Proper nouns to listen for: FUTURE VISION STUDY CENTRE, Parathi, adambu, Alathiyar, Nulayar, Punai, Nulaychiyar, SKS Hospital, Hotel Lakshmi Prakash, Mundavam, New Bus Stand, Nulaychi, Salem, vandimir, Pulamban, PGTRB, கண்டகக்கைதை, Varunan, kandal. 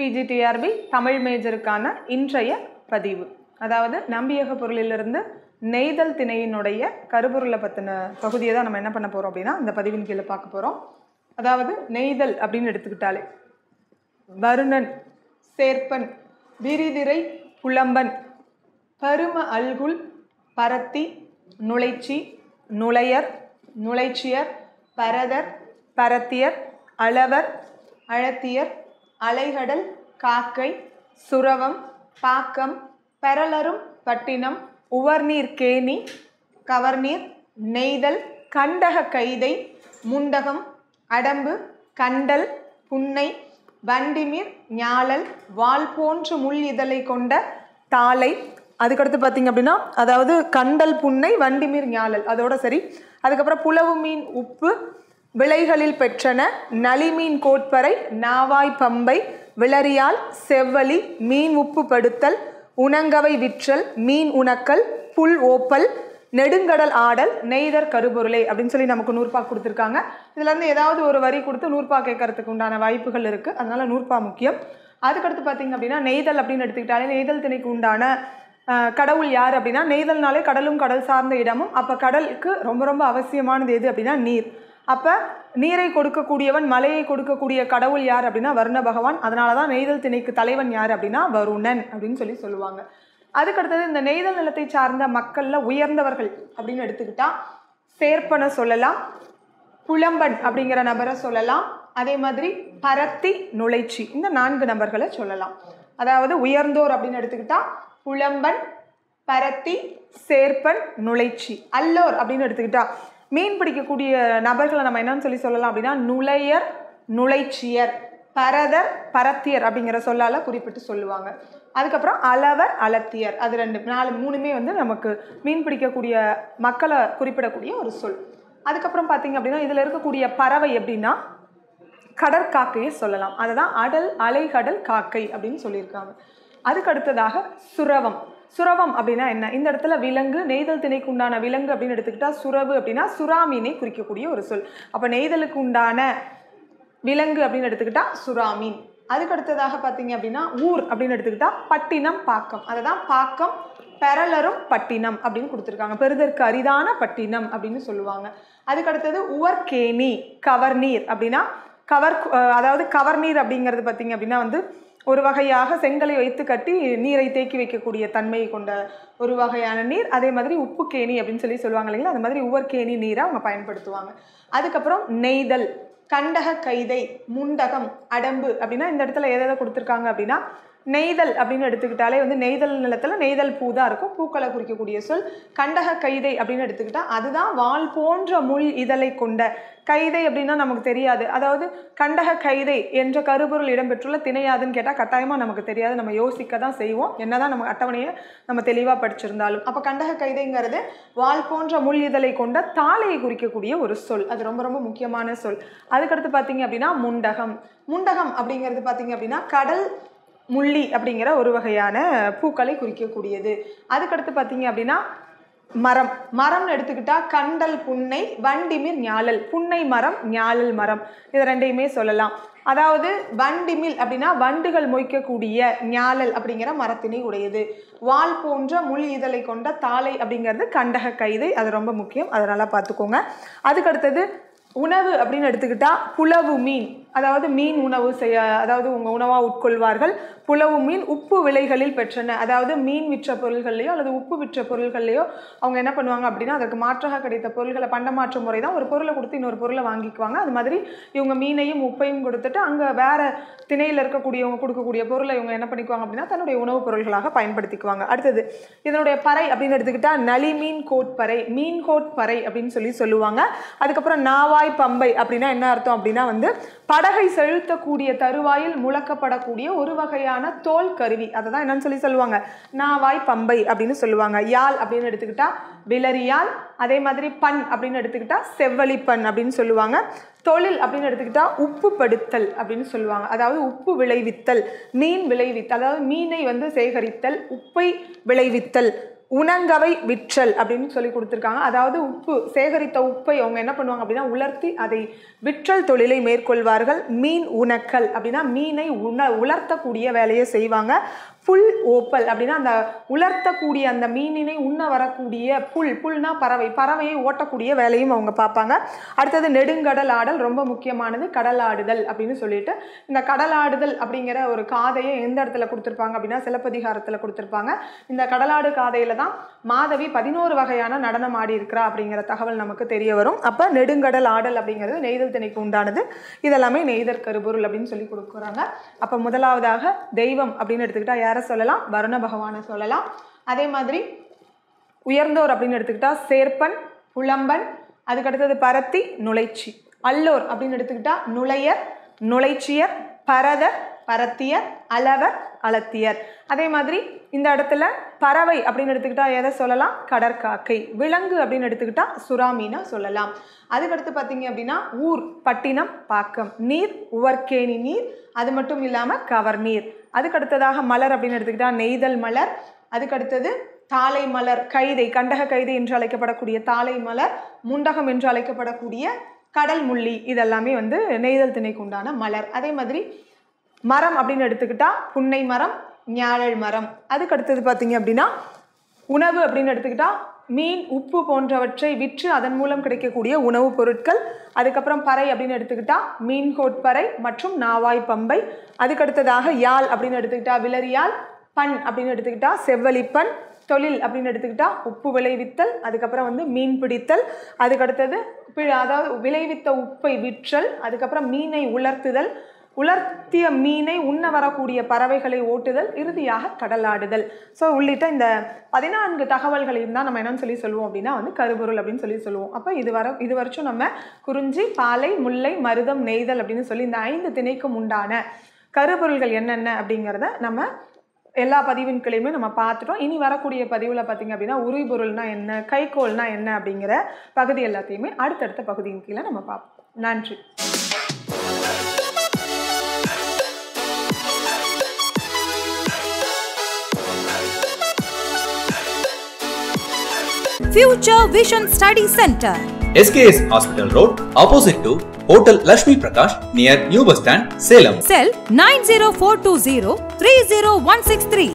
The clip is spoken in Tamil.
PGTRB தமிழ் மேஜருக்கான இன்றைய பதிவு அதாவது நம்பியகபுரலிலிருந்து நெய்தல் திணையினுடைய கருபுருள்ள பத்தின பகுதியை தான் நம்ம என்ன பண்ண போறோம் அப்படினா இந்த பதிவின் கீழ பார்க்க போறோம் அதாவது நெய்தல் அப்படினு எடுத்துக்கிட்டாலே வருணன் சேர்ப்பன் விரிதிரை புலம்பன் பரும அல்குல் பரத்தி நுளைச்சி நுளையர் நுளைச்சியர் பரதர் பரத்தியர் அளவர் அளத்தியர் அலைகடல் காக்கை சுரவம் பாக்கம் பெறலரும் பட்டினம் உவர்நீர் கேணி கவர்நீர் நெய்தல் கண்டகக்கைதை முண்டகம் அடம்பு கண்டல் புன்னை வண்டிமிர் ஞாழல் வால்போன்று முள்இதழை கொண்ட தாளை அதுக்கடுத்து பார்த்தீங்க அப்படின்னா அதாவது கண்டல் புன்னை வண்டிமிர் ஞாழல் அதோட சரி அதுக்கப்புறம் புலவு மீன் உப்பு விளைகளில் பெற்றன நளிமீன் கோட்பறை நாவாய் பம்பை விளரியால் செவ்வலி மீன் உப்பு படுத்தல் உணங்கவை விற்றல் மீன் உணக்கல் புல் ஓப்பல் நெடுங்கடல் ஆடல் நெய்தர் கருபொருளை அப்படின்னு சொல்லி நமக்கு 100 கொடுத்துருக்காங்க. இதுலேருந்து ஏதாவது ஒரு வரி கொடுத்து 100 கேட்கறதுக்கு உண்டான வாய்ப்புகள் இருக்குது. அதனால் 100 முக்கியம். அதுக்கடுத்து பார்த்திங்க அப்படின்னா நெய்தல் அப்படின்னு எடுத்துக்கிட்டாலே நெய்தல் திணைக்கு உண்டான கடவுள் யார் அப்படின்னா நெய்தல்னாலே கடலும் கடல் சார்ந்த இடமும் அப்போ கடலுக்கு ரொம்ப ரொம்ப அவசியமானது எது அப்படின்னா நீர் அப்போ நீரை கொடுக்கக்கூடியவன் மலையை கொடுக்கக்கூடிய கடவுள் யார் அப்படின்னா வருண பகவான் அதனால தான் நெய்தல் திணைக்கு தலைவன் யார் அப்படின்னா வருணன் அப்படின்னு சொல்லி சொல்லுவாங்க அதுக்கடுத்தது இந்த நெய்தல் நிலத்தை சார்ந்த மக்களில் உயர்ந்தவர்கள் அப்படின்னு எடுத்துக்கிட்டால் சேர்ப்பனை சொல்லலாம் புலம்பன் அப்படிங்கிற நபரை சொல்லலாம் அதே மாதிரி பரத்தி நுழைச்சி இந்த 4 நபர்களை சொல்லலாம் அதாவது உயர்ந்தோர் அப்படின்னு எடுத்துக்கிட்டால் புலம்பன் பரத்தி சேர்ப்பன் நுழைச்சி அல்லோர் அப்படின்னு எடுத்துக்கிட்டால் மீன் பிடிக்கக்கூடிய நபர்களை நம்ம என்னன்னு சொல்லி சொல்லலாம் அப்படின்னா நுளையர் நுளைச்சியர் பரதர் பரத்தியர் அப்படிங்கிற சொல்லால் குறிப்பிட்டு சொல்லுவாங்க அதுக்கப்புறம் அளவர் அளத்தியர் அது 3 நமக்கு மீன் பிடிக்கக்கூடிய மக்களை குறிப்பிடக்கூடிய ஒரு சொல் அதுக்கப்புறம் பார்த்திங்க அப்படின்னா இதில் இருக்கக்கூடிய பறவை எப்படின்னா கடற்காக்கையை சொல்லலாம் அதுதான் அடல் அலைகடல் காக்கை அப்படின்னு சொல்லியிருக்காங்க அதுக்கடுத்ததாக சுரவம் சுரவம் அப்படின்னா என்ன இந்த இடத்துல விலங்கு நெய்தல் திணைக்கு உண்டான விலங்கு அப்படின்னு எடுத்துக்கிட்டால் சுரவு அப்படின்னா சுறாமீனை குறிக்கக்கூடிய ஒரு சொல் அப்போ நெய்தலுக்கு உண்டான விலங்கு அப்படின்னு எடுத்துக்கிட்டால் சுறாமீன் அதுக்கடுத்ததாக பார்த்தீங்க அப்படின்னா ஊர் அப்படின்னு எடுத்துக்கிட்டால் பட்டினம் பாக்கம் அதை தான் பாக்கம் பெறலரும் பட்டினம் அப்படின்னு கொடுத்துருக்காங்க பெறுதற்கு அரிதான பட்டினம் அப்படின்னு சொல்லுவாங்க அதுக்கடுத்தது உவர்கேணி கவர்நீர் அப்படின்னா அதாவது கவர்நீர் அப்படிங்கிறது பார்த்தீங்க அப்படின்னா ஒரு வகையாக செங்கலை வைத்து கட்டி நீரை தேக்கி வைக்கக்கூடிய தன்மையை கொண்ட ஒரு வகையான நீர் அதே மாதிரி உப்பு கேணி அப்படின்னு சொல்லி சொல்லுவாங்க இல்லைங்களா அது மாதிரி உவர்கேணி நீரை அவங்க பயன்படுத்துவாங்க அதுக்கப்புறம் நெய்தல் கண்டகக்கைதை முண்டகம் அடம்பு அப்படின்னா இந்த இடத்துல எதை கொடுத்துருக்காங்க அப்படின்னா நெய்தல் அப்படின்னு எடுத்துக்கிட்டாலே நெய்தல் நிலத்தில் நெய்தல் பூ தான் இருக்கும் பூக்களை குறிக்கக்கூடிய சொல் கண்டகக்கைதை அப்படின்னு எடுத்துக்கிட்டால் அதுதான் வால் போன்ற முள் இதழை கொண்ட கைதை அப்படின்னா நமக்கு தெரியாது அதாவது கண்டகக்கைதை என்ற கருபொருள் இடம்பெற்றுள்ள திணையாதுன்னு கேட்டால் கட்டாயமாக நமக்கு தெரியாது நம்ம யோசிக்க தான் செய்வோம் என்ன தான் நம்ம அட்டவணையை நம்ம தெளிவாக படிச்சிருந்தாலும் அப்போ கண்டகக்கைதைங்கிறது வால் போன்ற முள் இதழை கொண்ட தாளையை குறிக்கக்கூடிய ஒரு சொல் அது ரொம்ப ரொம்ப முக்கியமான சொல் அதுக்கடுத்து பார்த்திங்க அப்படின்னா முண்டகம் முண்டகம் அப்படிங்கிறது பார்த்திங்க அப்படின்னா கடல் முள்ளி அப்படிங்கிற ஒரு வகையான பூக்களை குறிக்கக்கூடியது அதுக்கடுத்து பார்த்திங்க அப்படின்னா மரம் மரம்னு எடுத்துக்கிட்டால் கண்டல் புன்னை வண்டிமிர் ஞாழல் புன்னை மரம் ஞாழல் மரம் இது 2 சொல்லலாம் அதாவது வண்டிமில் அப்படின்னா வண்டுகள் மொய்க்கக்கூடிய ஞாழல் அப்படிங்கிற மரத்தினை உடையது வால் போன்ற முள் இதழை கொண்ட தாளை அப்படிங்கிறது கண்டகக்கைதை அது ரொம்ப முக்கியம் அதனால் பார்த்துக்கோங்க அதுக்கடுத்தது உணவு அப்படின்னு எடுத்துக்கிட்டால் புலவு மீன் அதாவது மீன் உணவு அதாவது உங்கள் உணவாக உட்கொள்வார்கள் புலவு மீன் உப்பு விலைகளில் பெற்றன அதாவது மீன் விற்ற பொருள்கள்லையோ அல்லது உப்பு விற்ற பொருள்கள்லையோ அவங்க என்ன பண்ணுவாங்க அப்படின்னா அதற்கு மாற்றாக கிடைத்த பொருள்களை பண்டமாற்று முறை தான் ஒரு பொருளை கொடுத்து இன்னொரு பொருளை வாங்கிக்குவாங்க அது மாதிரி இவங்க மீனையும் உப்பையும் கொடுத்துட்டு அங்கே வேறு திணையில் இருக்கக்கூடியவங்க கொடுக்கக்கூடிய பொருளை இவங்க என்ன பண்ணிக்குவாங்க அப்படின்னா தன்னுடைய உணவுப் பொருள்களாக பயன்படுத்திக்குவாங்க அடுத்தது இதனுடைய பறை அப்படின்னு எடுத்துக்கிட்டால் நளி மீன் கோட்பறை மீன் கோட்பறை அப்படின்னு சொல்லி சொல்லுவாங்க அதுக்கப்புறம் நாவாய் பம்பை அப்படின்னா என்ன அர்த்தம் அப்படின்னா படகை செலுத்தக்கூடிய தருவாயில் முழக்கப்படக்கூடிய ஒரு வகையான தோல் கருவி அதை தான் என்னன்னு சொல்லி சொல்லுவாங்க நாவாய் பம்பை அப்படின்னு சொல்லுவாங்க யாழ் அப்படின்னு எடுத்துக்கிட்டா விளரியால் அதே மாதிரி பண் அப்படின்னு எடுத்துக்கிட்டா செவ்வலி பண் அப்படின்னு சொல்லுவாங்க தொழில் அப்படின்னு எடுத்துக்கிட்டா உப்பு படுத்தல் அப்படின்னு சொல்லுவாங்க அதாவது உப்பு விளைவித்தல் மீன் விளைவித்தல் அதாவது மீனை சேகரித்தல் உப்பை விளைவித்தல் உணங்கவை விற்றல் அப்படினு சொல்லி கொடுத்திருக்காங்க. அதாவது உப்பு சேகரித்த உப்பை அவங்க என்ன பண்ணுவாங்க அப்படினா உலர்த்தி அதை விற்றல் தொழிலை மேற்கொள்வார்கள். மீன் உணக்கல் அப்படினா மீனை உலர்த்த கூடிய வேலையை செய்வாங்க. புல் ஓப்பல் அப்படினா அந்த உலர்த்த கூடிய அந்த மீனினை உண்ண வரக்கூடிய புல்னா பறவையை ஓட்டக்கூடிய வேலையும் அவங்க பார்ப்பாங்க. அடுத்து நெடுங்கடல் ஆடல் ரொம்ப முக்கியமானது, கடலாடுதல் அப்படினு சொல்லிட்டு இந்த கடலாடுதல் அப்படிங்கற ஒரு காதையை எந்த இடத்துல கொடுத்திருப்பாங்க அப்படினா சிலப்பதிகாரத்துல கொடுத்திருப்பாங்க. இந்த கடலாடு காதையில தான் மாதவி 11 வகையான நடனம் ஆடி இருக்கறா அப்படிங்கற தகவல் நமக்கு தெரிய வரும். அப்ப நெடுங்கடல் ஆடல் அப்படிங்கிறது நெய்தல் திணைக்கு உண்டானது. இதெல்லாமே நெய்தல் கருபொருள் அப்படினு சொல்லி கொடுக்குறாங்க. அப்ப முதலாவதாக தெய்வம் அப்படினு எடுத்துக்கிட்டா யாரை சொல்லலாம்? வருண பகவானை சொல்லலாம். அதே மாதிரி உயர்ந்தோர் அப்படினு எடுத்துக்கிட்டா சேர்ப்பன், புலம்பன், அதுக்கு அடுத்தது பரத்தி, நுளைச்சி. அல்லோர் அப்படினு எடுத்துக்கிட்டா நுளையர், நுளைச்சியர், பரதர், பரத்தியர், அளவர், அலத்தியர். அதே மாதிரி இந்த இடத்துல பறவை அப்படின்னு எடுத்துக்கிட்டா எதை சொல்லலாம்? கடற்காக்கை. விலங்கு அப்படின்னு எடுத்துக்கிட்டா சுறாமீனை சொல்லலாம். அதுக்கடுத்து பார்த்தீங்க அப்படின்னா ஊர் பட்டினம் பாக்கம், நீர் உவர்கேணி நீர், அது மட்டும் இல்லாமல் கவர் நீர். அதுக்கடுத்ததாக மலர் அப்படின்னு எடுத்துக்கிட்டா நெய்தல் மலர், அதுக்கடுத்தது தாளை மலர், கைதை கண்டக கைதை என்று அழைக்கப்படக்கூடிய தாளை மலர், முண்டகம் என்று அழைக்கப்படக்கூடிய கடல் முள்ளி, இதெல்லாமே வந்து நெய்தல் திணைக்கு உண்டான மலர். அதே மாதிரி மரம் அப்படின்னு எடுத்துக்கிட்டா புன்னை மரம், ஞாழல் மரம். அதுக்கு அடுத்தது பார்த்தீங்க அப்படின்னா உணவு அப்படின்னு எடுத்துக்கிட்டா மீன், உப்பு போன்றவற்றை விற்று அதன் மூலம் கிடைக்கக்கூடிய உணவுப் பொருட்கள். அதுக்கப்புறம் பறை அப்படின்னு எடுத்துக்கிட்டா மீன் கோட்பறை மற்றும் நாவாய் பம்பை. அதுக்கடுத்ததாக யாழ் அப்படின்னு எடுத்துக்கிட்டா விலரியால், பண் அப்படின்னு எடுத்துக்கிட்டா செவ்வலி பண், தொழில் அப்படின்னு எடுத்துக்கிட்டா உப்பு விளைவித்தல், அதுக்கப்புறம் வந்து மீன் பிடித்தல், அதுக்கடுத்தது அதாவது விளைவித்த உப்பை விற்றல், அதுக்கப்புறம் மீனை உலர்த்துதல், உலர்த்திய மீனை உண்ண வரக்கூடிய பறவைகளை ஓட்டுதல், இறுதியாக கடலாடுதல். ஸோ உள்ளிட்ட இந்த 14 தகவல்களையும் தான் நம்ம என்னன்னு சொல்லி சொல்லுவோம் அப்படின்னா வந்து கருபொருள் அப்படின்னு சொல்லி சொல்லுவோம். அப்போ இது வரைக்கும் நம்ம குறிஞ்சி, பாலை, முல்லை, மருதம், நெய்தல் அப்படின்னு சொல்லி இந்த 5 திணைக்கும் உண்டான கருபொருள்கள் என்னென்ன அப்படிங்கிறத நம்ம எல்லா பதிவின் கிளையுமே நம்ம பார்த்துட்டோம். இனி வரக்கூடிய பதிவில் பார்த்திங்க அப்படின்னா உரிபொருள்னால் என்ன, கைக்கோள்னால் என்ன அப்படிங்கிற பகுதி எல்லாத்தையுமே அடுத்தடுத்த பகுதியின் கீழே நம்ம பார்ப்போம். நன்றி. Future Vision Study Center, SKS Hospital Road, opposite to Hotel Lakshmi Prakash, near New Bus Stand, Salem. Cell 90420 30163.